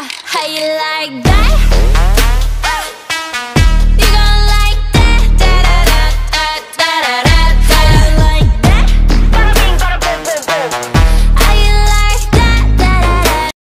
How you like that?